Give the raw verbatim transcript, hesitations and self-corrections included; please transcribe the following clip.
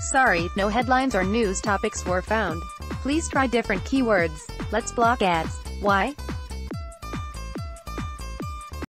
Sorry, no headlines or news topics were found. Please try different keywords. Let's block ads. Why?